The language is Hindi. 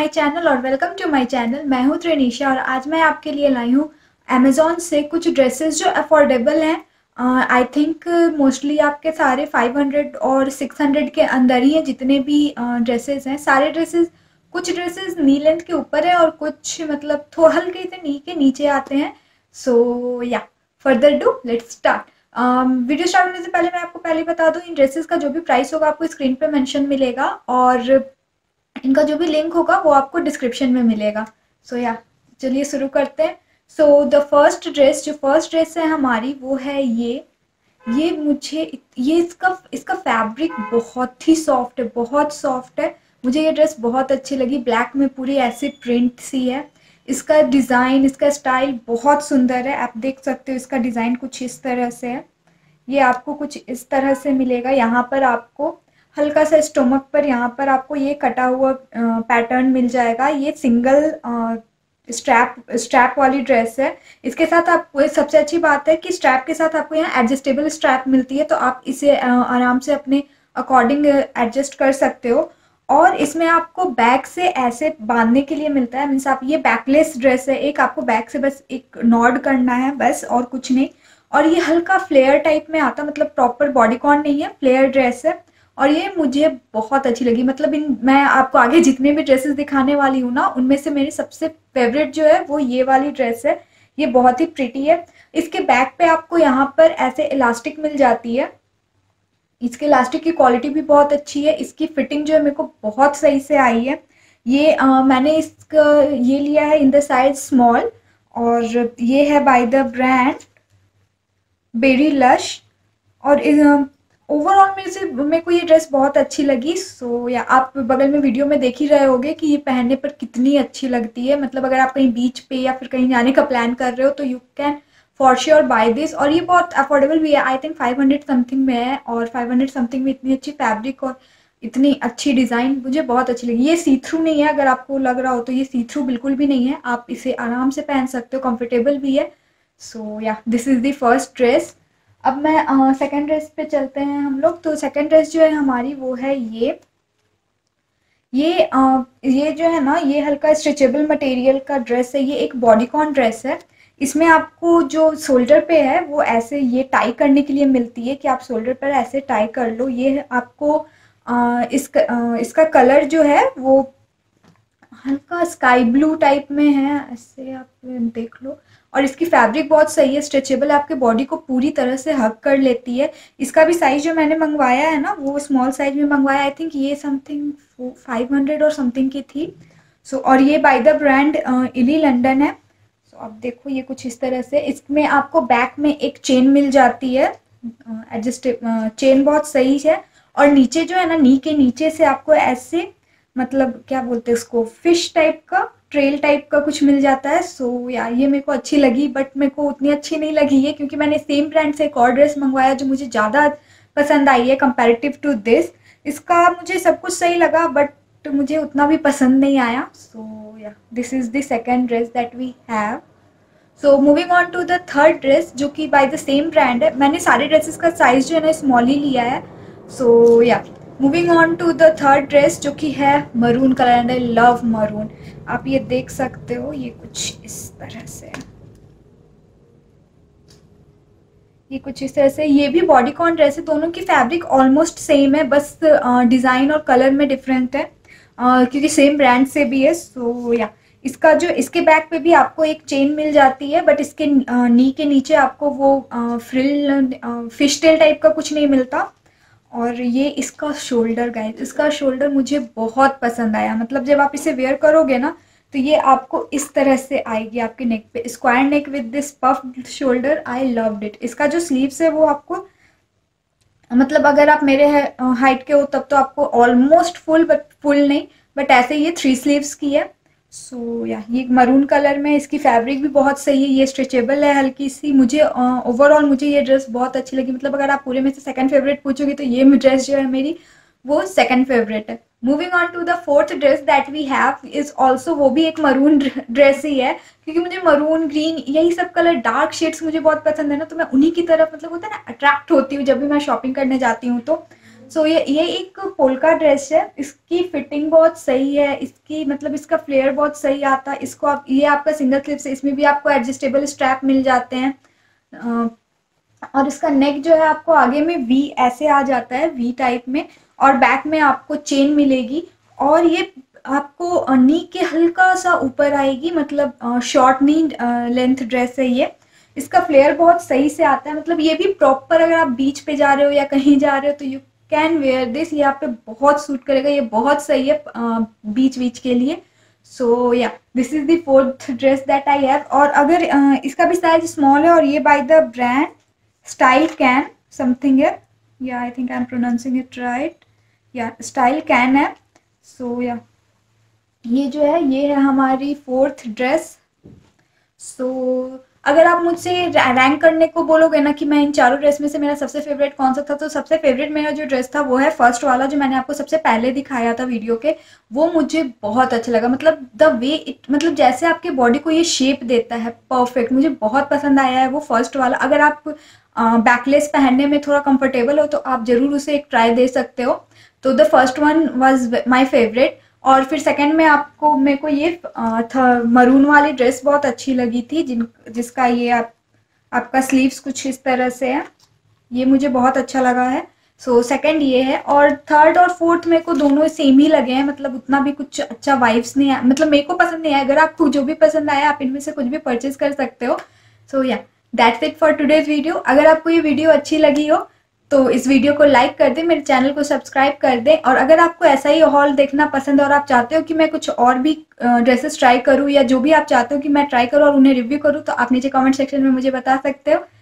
माय चैनल और वेलकम टू माय चैनल। मैं हूं त्रिनिशा और आज मैं आपके लिए लाई हूं अमेज़ॉन से कुछ ड्रेसेस जो अफोर्डेबल हैं। आई थिंक मोस्टली आपके सारे 500 और 600 के अंदर ही हैं जितने भी ड्रेसेस हैं। सारे ड्रेसेस, कुछ ड्रेसेस नी लेंथ के ऊपर है और कुछ मतलब हल्के से नी के नीचे आते हैं। सो या further do let's start. Video start होने से पहले मैं आपको पहले बता दूं, इन ड्रेसेस का जो भी प्राइस होगा आपको स्क्रीन पे मेंशन मिलेगा और इनका जो भी लिंक होगा वो आपको डिस्क्रिप्शन में मिलेगा। सो या चलिए शुरू करते हैं। सो द फर्स्ट ड्रेस है हमारी, वो है ये मुझे ये इसका फैब्रिक बहुत सॉफ्ट है। मुझे ये ड्रेस बहुत अच्छी लगी। ब्लैक में पूरी ऐसी प्रिंट सी है। इसका डिज़ाइन, इसका स्टाइल बहुत सुंदर है। आप देख सकते हो इसका डिज़ाइन कुछ इस तरह से है। ये आपको कुछ इस तरह से मिलेगा। यहाँ पर आपको हल्का सा स्टोमक पर यहाँ पर आपको ये कटा हुआ पैटर्न मिल जाएगा। ये सिंगल स्ट्रैप वाली ड्रेस है। इसके साथ आपको सबसे अच्छी बात है कि स्ट्रैप के साथ आपको यहाँ एडजस्टेबल स्ट्रैप मिलती है, तो आप इसे आराम से अपने अकॉर्डिंग एडजस्ट कर सकते हो। और इसमें आपको बैक से ऐसे बांधने के लिए मिलता है। मीन्स आप, ये बैकलेस ड्रेस है एक, आपको बैक से बस एक नॉड करना है बस और कुछ नहीं। और ये हल्का फ्लेयर टाइप में आता, मतलब प्रॉपर बॉडीकॉन नहीं है, फ्लेयर ड्रेस है। और ये मुझे बहुत अच्छी लगी। मतलब मैं आपको आगे जितने भी ड्रेसेस दिखाने वाली हूँ ना, उनमें से मेरी सबसे फेवरेट जो है वो ये वाली ड्रेस है। ये बहुत ही प्रिटी है। इसके बैक पे आपको यहाँ पर ऐसे इलास्टिक मिल जाती है। इसके इलास्टिक की क्वालिटी भी बहुत अच्छी है। इसकी फिटिंग जो है मेरे को बहुत सही से आई है। ये मैंने इसका ये लिया है इन द साइज स्मॉल और ये है बाय द ब्रांड बेरीलश। और ओवरऑल मेरे को ये ड्रेस बहुत अच्छी लगी। सो या आप बगल में वीडियो में देख ही रहे होगे कि ये पहनने पर कितनी अच्छी लगती है। मतलब अगर आप कहीं बीच पे या फिर कहीं जाने का प्लान कर रहे हो तो you can for sure buy this. और ये बहुत अफोर्डेबल भी है। आई थिंक 500 समथिंग में है और 500 समथिंग में इतनी अच्छी फैब्रिक और इतनी अच्छी डिज़ाइन मुझे बहुत अच्छी लगी। ये सी थ्रू नहीं है, अगर आपको लग रहा हो तो ये सी थ्रू बिल्कुल भी नहीं है। आप इसे आराम से पहन सकते हो, कंफर्टेबल भी है। सो या this is the first dress. अब मैं सेकेंड ड्रेस पे चलते हैं हम लोग। तो सेकेंड ड्रेस जो है हमारी वो है ये जो है ना, ये हल्का स्ट्रेचेबल मटेरियल का ड्रेस है। ये एक बॉडीकॉन ड्रेस है। इसमें आपको जो शोल्डर पे है वो ऐसे ये टाई करने के लिए मिलती है कि आप शोल्डर पर ऐसे टाई कर लो। ये आपको इसका कलर जो है वो हल्का स्काई ब्लू टाइप में है, ऐसे आप देख लो। और इसकी फैब्रिक बहुत सही है, स्ट्रेचेबल, आपके बॉडी को पूरी तरह से हग कर लेती है। इसका भी साइज़ जो मैंने मंगवाया है ना, वो स्मॉल साइज में मंगवाया। आई थिंक ये समथिंग 500 और समथिंग की थी। सो और ये by the brand Ellie London है। आप देखो ये कुछ इस तरह से। इसमें आपको बैक में एक चेन मिल जाती है, एडजस्टेबल चेन, बहुत सही है। और नीचे जो है ना, नी के नीचे से आपको ऐसे मतलब क्या बोलते हैं उसको, फिश टाइप का, ट्रेल टाइप का कुछ मिल जाता है। सो यार ये मेरे को अच्छी लगी, बट मेरे को उतनी अच्छी नहीं लगी है क्योंकि मैंने सेम ब्रांड से एक और ड्रेस मंगवाया जो मुझे ज़्यादा पसंद आई है कंपेरेटिव टू दिस। इसका मुझे सब कुछ सही लगा बट तो मुझे उतना भी पसंद नहीं आया। सो या this is the second dress that we have. So moving on to the third dress जो कि बाय द सेम ब्रांड है। मैंने सारे ड्रेसेस का साइज़ जो है ना स्मॉल ही लिया है। सो या moving on to the third dress जो कि है maroon colour and I love maroon. आप ये देख सकते हो, ये कुछ इस तरह से, ये कुछ इस तरह से। ये भी बॉडीकॉन ड्रेस है। दोनों की फैब्रिक ऑलमोस्ट सेम है, बस डिज़ाइन और कलर में डिफरेंट है क्योंकि सेम ब्रांड से भी है। सो या इसका जो, इसके बैक पे भी आपको एक चेन मिल जाती है बट इसके नी के नीचे आपको वो फ्रिल फिश टेल टाइप का कुछ नहीं मिलता। और ये इसका शोल्डर, गाइस इसका शोल्डर मुझे बहुत पसंद आया। मतलब जब आप इसे वेयर करोगे ना तो ये आपको इस तरह से आएगी आपके नेक पे, square neck with this puffed shoulder. I loved it. इसका जो स्लीव्स है वो आपको मतलब अगर आप मेरे हाइट के हो तब तो आपको ऑलमोस्ट फुल, बट फुल नहीं, बट ऐसे ये 3 स्लीव्स की है। सो या ये मरून कलर में, इसकी फैब्रिक भी बहुत सही है। ये स्ट्रेचेबल है हल्की सी। मुझे ओवरऑल मुझे ये ड्रेस बहुत अच्छी लगी। मतलब अगर आप पूरे में से सेकंड फेवरेट पूछोगे तो ये ड्रेस जो है मेरी वो सेकंड फेवरेट है। Moving on to the fourth dress that we have is also, वो भी एक मरून ड्रेस ही है क्योंकि मुझे मरून, ग्रीन, यही सब कलर, डार्क शेड्स मुझे बहुत पसंद है ना, तो मैं उन्हीं की तरफ मतलब होता है ना अट्रैक्ट होती हूँ जब भी मैं शॉपिंग करने जाती हूँ तो। सो ये एक पोलका ड्रेस है, इसकी फिटिंग बहुत सही है, इसकी मतलब इसका फ्लेयर बहुत सही आता है। इसको आप ये आपका सिंगल क्लिप से, इसमें भी आपको एडजस्टेबल स्ट्रैप मिल जाते हैं। और इसका नेक जो है आपको आगे में वी ऐसे आ जाता है, वी टाइप में, और बैक में आपको चेन मिलेगी और ये आपको नी के हल्का सा ऊपर आएगी, मतलब शॉर्ट नी लेंथ ड्रेस है ये। इसका फ्लेयर बहुत सही से आता है, मतलब ये भी प्रॉपर अगर आप बीच पे जा रहे हो या कहीं जा रहे हो तो यू कैन वेयर दिस, ये आप पे बहुत सूट करेगा, ये बहुत सही है बीच के लिए। सो या this is the fourth dress that I have. और अगर इसका भी साइज स्मॉल है और ये by the brand style can something है, yeah I think I am pronouncing it right, yeah style can है। सो या ये जो है ये है हमारी फोर्थ ड्रेस। सो अगर आप मुझसे रैंक करने को बोलोगे ना कि मैं इन चारों ड्रेस में से मेरा सबसे फेवरेट कौन सा था, तो सबसे फेवरेट मेरा जो ड्रेस था वो है फर्स्ट वाला, जो मैंने आपको सबसे पहले दिखाया था वीडियो के। वो मुझे बहुत अच्छा लगा, मतलब द वे इट, मतलब जैसे आपके बॉडी को ये शेप देता है परफेक्ट, मुझे बहुत पसंद आया है वो फर्स्ट वाला। अगर आप बैकलेस पहनने में थोड़ा कंफर्टेबल हो तो आप ज़रूर उसे एक ट्राई दे सकते हो। तो the first one was my favourite. और फिर सेकंड में आपको मेरे को ये मरून वाली ड्रेस बहुत अच्छी लगी थी, जिसका ये आपका स्लीव्स कुछ इस तरह से है, ये मुझे बहुत अच्छा लगा है। सो सेकंड ये है, और थर्ड और फोर्थ मेरे को दोनों सेम ही लगे हैं, मतलब उतना भी कुछ अच्छा वाइब्स नहीं है, मतलब मेरे को पसंद नहीं आया। अगर आपको जो भी पसंद आया आप इनमें से कुछ भी परचेज कर सकते हो। So yeah that's it for today's video. अगर आपको ये वीडियो अच्छी लगी हो तो इस वीडियो को लाइक कर दें, मेरे चैनल को सब्सक्राइब कर दें। और अगर आपको ऐसा ही हॉल देखना पसंद है और आप चाहते हो कि मैं कुछ और भी ड्रेसेस ट्राई करूं, या जो भी आप चाहते हो कि मैं ट्राई करूं और उन्हें रिव्यू करूं, तो आप नीचे कमेंट सेक्शन में मुझे बता सकते हो।